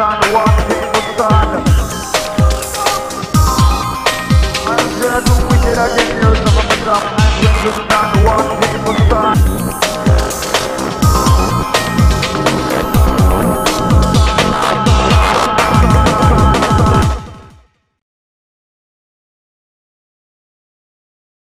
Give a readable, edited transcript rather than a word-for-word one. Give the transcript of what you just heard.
on the wall.